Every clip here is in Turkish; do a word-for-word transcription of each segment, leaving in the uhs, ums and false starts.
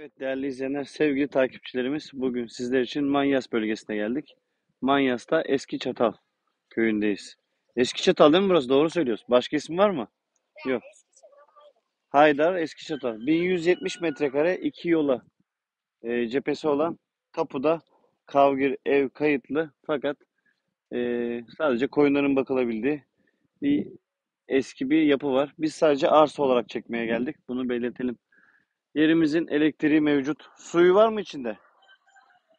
Evet değerli izleyenler, sevgili takipçilerimiz, bugün sizler için Manyas bölgesine geldik. Manyas'ta Eskiçatal köyündeyiz. Eskiçatal değil mi burası? Doğru söylüyoruz. Başka isim var mı? Yani yok. Haydar, Eskiçatal. bin yüz yetmiş metrekare, iki yola e, cephesi olan, tapuda kavgir ev kayıtlı fakat e, sadece koyunların bakılabildiği bir eski bir yapı var. Biz sadece arsa olarak çekmeye geldik. Bunu belirtelim. Yerimizin elektriği mevcut. Suyu var mı içinde?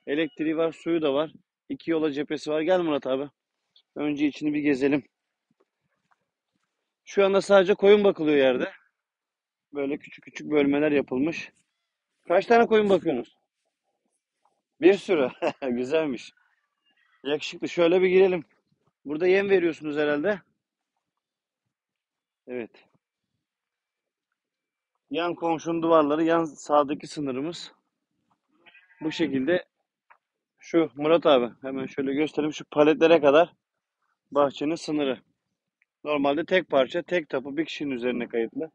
Elektriği var, suyu da var. İki yola cephesi var. Gel Murat abi. Önce içini bir gezelim. Şu anda sadece koyun bakılıyor yerde. Böyle küçük küçük bölmeler yapılmış. Kaç tane koyun bakıyorsunuz? Bir sürü. Güzelmiş. Yakışıklı. Şöyle bir girelim. Burada yem veriyorsunuz herhalde. Evet. Yan komşunun duvarları, yan sağdaki sınırımız. Bu şekilde şu Murat abi, hemen şöyle göstereyim, şu paletlere kadar bahçenin sınırı. Normalde tek parça, tek tapu, bir kişinin üzerine kayıtlı.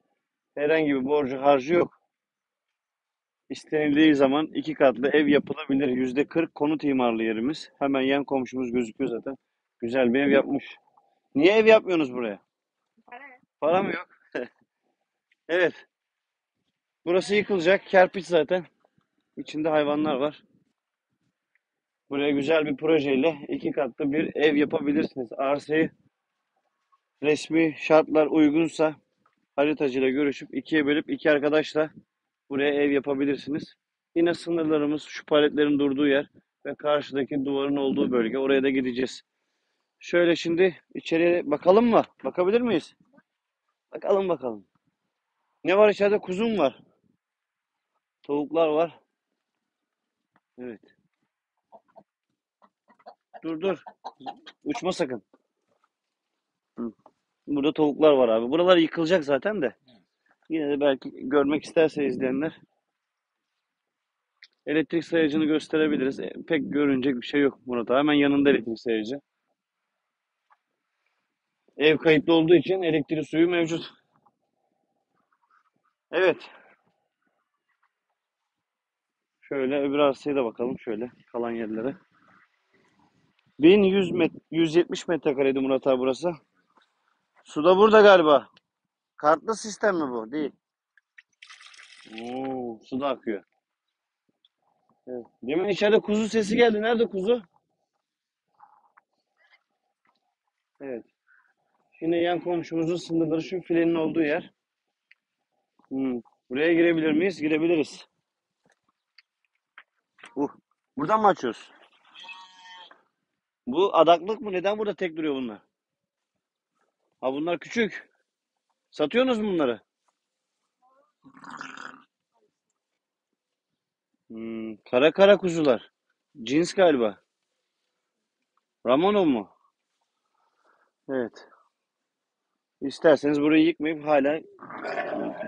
Herhangi bir borcu harcı yok. İstenildiği zaman iki katlı ev yapılabilir. Yüzde kırk konut imarlı yerimiz. Hemen yan komşumuz gözüküyor zaten. Güzel bir ev yapmış. Niye ev yapmıyorsunuz buraya? Para. Para mı yok? Evet. Burası yıkılacak. Kerpiç zaten. İçinde hayvanlar var. Buraya güzel bir projeyle iki katlı bir ev yapabilirsiniz. Arsayı resmi şartlar uygunsa haritacıyla görüşüp ikiye bölüp iki arkadaşla buraya ev yapabilirsiniz. Yine sınırlarımız şu paletlerin durduğu yer ve karşıdaki duvarın olduğu bölge. Oraya da gideceğiz. Şöyle şimdi içeriye bakalım mı? Bakabilir miyiz? Bakalım bakalım. Ne var içeride? Kuzum var. Tavuklar var. Evet. Dur dur. Uçma sakın. Burada tavuklar var abi. Buralar yıkılacak zaten de. Yine de belki görmek isterse izleyenler. Elektrik sayacını gösterebiliriz. E, pek görünecek bir şey yok Murat abi. Hemen yanında elektrik sayacı. Ev kayıtlı olduğu için elektriği, suyu mevcut. Evet. Şöyle öbür arsaya da bakalım. Şöyle kalan yerlere. bin yüz met yüz yetmiş metrekareydi Murat abi burası. Su da burada galiba. Kartlı sistem mi bu? Değil. Oo, su da akıyor. Evet. Demin içeride kuzu sesi geldi. Nerede kuzu? Evet. Yine yan komşumuzun sınırları şu filenin olduğu yer. Hmm. Buraya girebilir miyiz? Girebiliriz. Uh. Buradan mı açıyoruz? Bu adaklık mı? Neden burada tek duruyor bunlar? Ha, bunlar küçük. Satıyorsunuz mu bunları? Hmm. Kara kara kuzular. Cins galiba. Ramonov mu? Evet. İsterseniz burayı yıkmayıp hala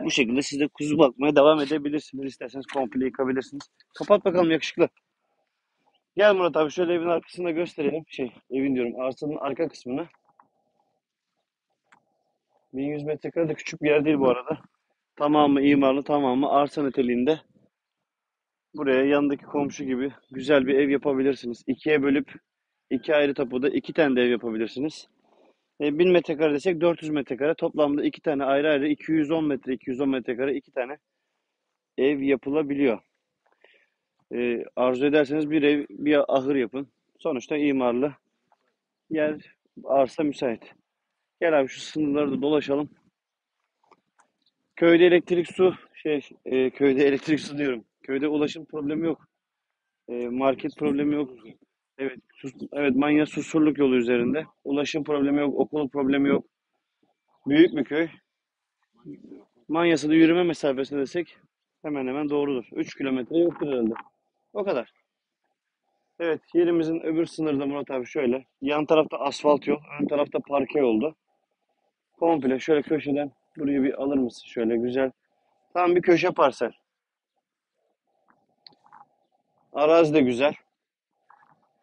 bu şekilde siz de kuzu bakmaya devam edebilirsiniz. İsterseniz komple yıkabilirsiniz. Kapat bakalım yakışıklı. Gel Murat abi, şöyle evin arkasını da gösterelim. Şey, evin diyorum, arsanın arka kısmını. bin yüz metrekare de küçük bir yer değil bu arada. Tamamı imarlı, tamamı arsa niteliğinde. Buraya yandaki komşu gibi güzel bir ev yapabilirsiniz. İkiye bölüp iki ayrı tapuda iki tane de ev yapabilirsiniz. bin metrekare desek dört yüz metrekare, toplamda iki tane ayrı ayrı iki yüz on metre, iki yüz on metrekare iki tane ev yapılabiliyor. Ee, arzu ederseniz bir ev, bir ahır yapın. Sonuçta imarlı yer, arsa müsait. Gel abi şu sınırları da dolaşalım. Köyde elektrik su, şey e, köyde elektrik su diyorum. Köyde ulaşım problemi yok. E, market problemi yok. Evet, sus, evet Manyas Susurluk yolu üzerinde. Ulaşım problemi yok, okul problemi yok. Büyük bir köy. Manyas'a da yürüme mesafesine desek hemen hemen doğrudur. üç kilometre yoktur herhalde. O kadar. Evet, yerimizin öbür sınırı da Murat abi şöyle. Yan tarafta asfalt yol, ön tarafta parke yoldu. Komple şöyle köşeden burayı bir alır mısın? Şöyle güzel. Tam bir köşe parsel. Arazi de güzel.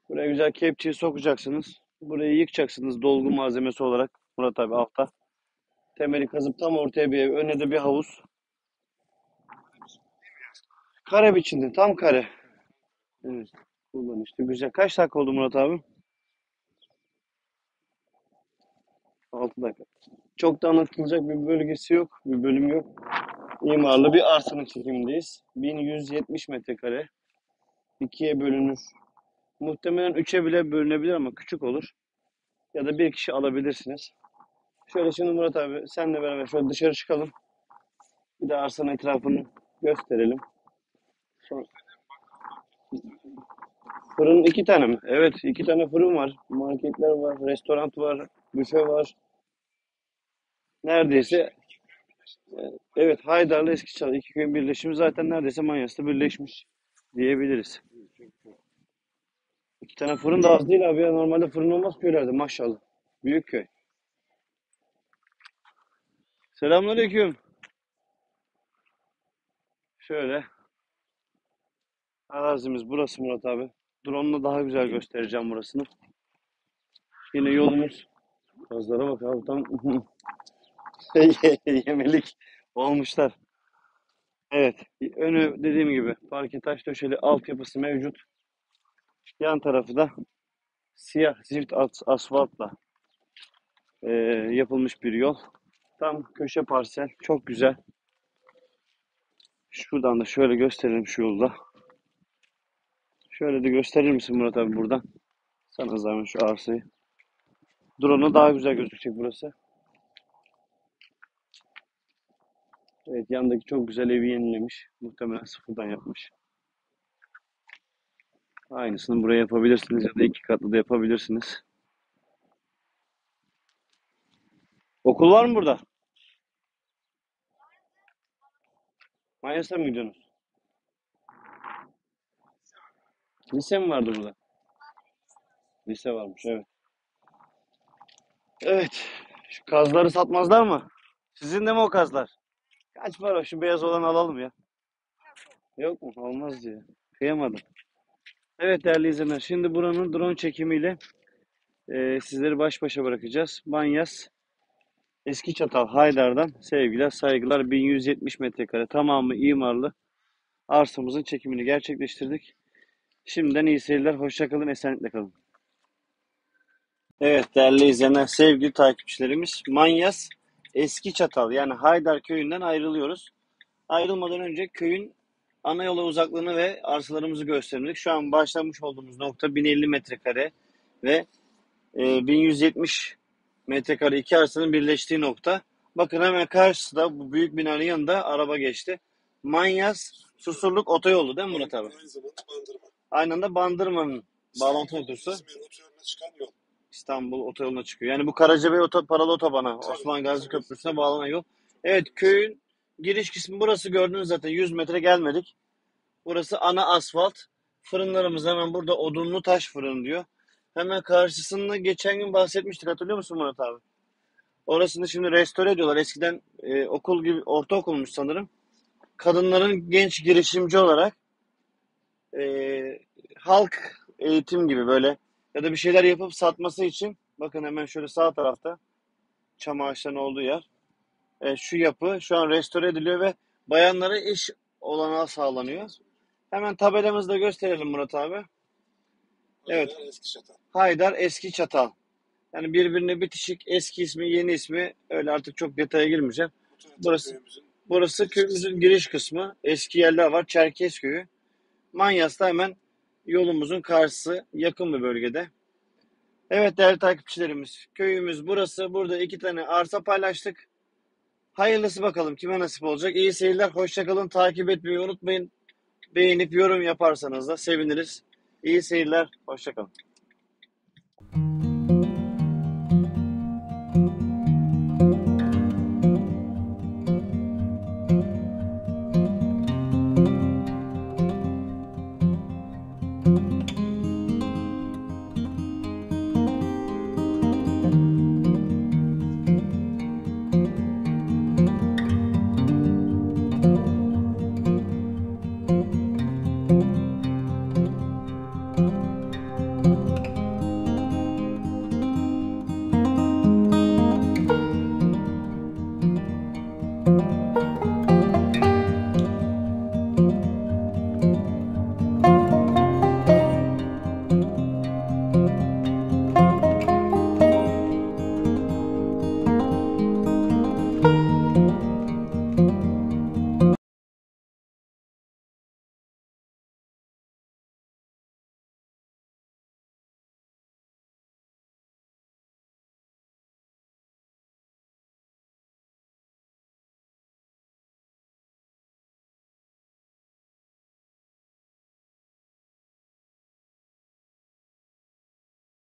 Buraya güzel kepçeyi sokacaksınız. Burayı yıkacaksınız dolgu malzemesi olarak. Murat abi altta. Temeli kazıp tam ortaya bir ev. Önüne de bir havuz. Kare biçimde, tam kare. Evet, kullanışlı, güzel. Kaç dakika oldu Murat abi? altı dakika. Çok da anlatılacak bir bölgesi yok, bir bölüm yok. İmarlı bir arsanın çekimindeyiz. bin yüz yetmiş metrekare. ikiye bölünür. Muhtemelen üçe bile bölünebilir ama küçük olur. Ya da bir kişi alabilirsiniz. Şöyle şimdi Murat abi senle beraber şöyle dışarı çıkalım. Bir de arsanın etrafını gösterelim. Sonra... Fırın iki tane mi? Evet, iki tane fırın var. Marketler var, restoran var, büfe var. Neredeyse evet, Haydar'la Eskiçatal iki köyün birleşimi zaten neredeyse Manyas'ta birleşmiş diyebiliriz. İki tane fırın da az değil abi ya. Normalde fırın olmaz köylerde maşallah. Büyük köy. Selamünaleyküm. Şöyle. Arazimiz burası Murat abi. Drone'la daha güzel göstereceğim burasını. Yine yolumuz. Kazlara bak abi tam yemelik olmuşlar. Evet. Önü dediğim gibi parke taş döşeli, altyapısı mevcut. Yan tarafı da siyah zift asfaltla e, yapılmış bir yol. Tam köşe parsel. Çok güzel. Şuradan da şöyle gösterelim şu yolda. Şöyle de gösterir misin Murat abi buradan? Sana zahmet şu arsayı. Drone'a daha güzel gözükecek burası. Evet, yandaki çok güzel evi yenilemiş. Muhtemelen sıfırdan yapmış. Aynısını buraya yapabilirsiniz ya da iki katlı da yapabilirsiniz. Okul var mı burada? Manyas'a mı gidiyorsunuz? Lise mi vardı burada? Lise varmış, evet. Evet. Şu kazları satmazlar mı? Sizin de mi o kazlar? Kaç para? Şu beyaz olanı alalım ya. Yok mu? Olmaz diye. Kıyamadım. Evet değerli izleyenler, şimdi buranın drone çekimiyle e, sizleri baş başa bırakacağız. Manyas, Eskiçatal, Haydar'dan sevgiler, saygılar. bin yüz yetmiş metrekare tamamı imarlı arsamızın çekimini gerçekleştirdik. Şimdiden iyi seyirler, hoşçakalın, esenlikle kalın. Evet değerli izleyenler, sevgili takipçilerimiz, Manyas, Eskiçatal yani Haydar köyünden ayrılıyoruz. Ayrılmadan önce köyün ana yola uzaklığını ve arsalarımızı gösterdik. Şu an başlamış olduğumuz nokta bin elli metrekare ve bin yüz yetmiş metrekare iki arsanın birleştiği nokta. Bakın hemen karşısında bu büyük binanın yanında araba geçti. Manyas Susurluk otoyolu değil mi Murat abi? Aynı zamanda Bandırma. Aynı anda Bandırma'nın bağlantı noktası. İstanbul otoyoluna çıkıyor. Yani bu Karacabey oto, paralı otobana, Osman Gazi Köprüsü'ne bağlanan yol. Evet, köyün giriş kısmı burası, gördünüz zaten yüz metre gelmedik. Burası ana asfalt. Fırınlarımız hemen burada, odunlu taş fırın diyor. Hemen karşısında geçen gün bahsetmiştik, hatırlıyor musun Murat abi? Orasını şimdi restore ediyorlar. Eskiden e, okul gibi, ortaokulmuş sanırım. Kadınların genç girişimci olarak e, halk eğitim gibi böyle ya da bir şeyler yapıp satması için, bakın hemen şöyle sağ tarafta çam ağaçlarının olduğu yer. E, şu yapı şu an restore ediliyor ve bayanlara iş olanağı sağlanıyor. Hemen tabelamızı da gösterelim Murat abi. Evet. Haydar Eskiçatal. Haydar Eskiçatal. Yani birbirine bitişik, eski ismi, yeni ismi, öyle artık çok detaya girmeyeceğim. Burası köyümüzün, burası köyümüzün giriş kısmı. Eski yerler var. Çerkez köyü. Manyas'ta hemen yolumuzun karşısı, yakın bir bölgede. Evet değerli takipçilerimiz, köyümüz burası. Burada iki tane arsa paylaştık. Hayırlısı bakalım kime nasip olacak. İyi seyirler, hoşçakalın. Takip etmeyi unutmayın. Beğenip yorum yaparsanız da seviniriz. İyi seyirler, hoşçakalın.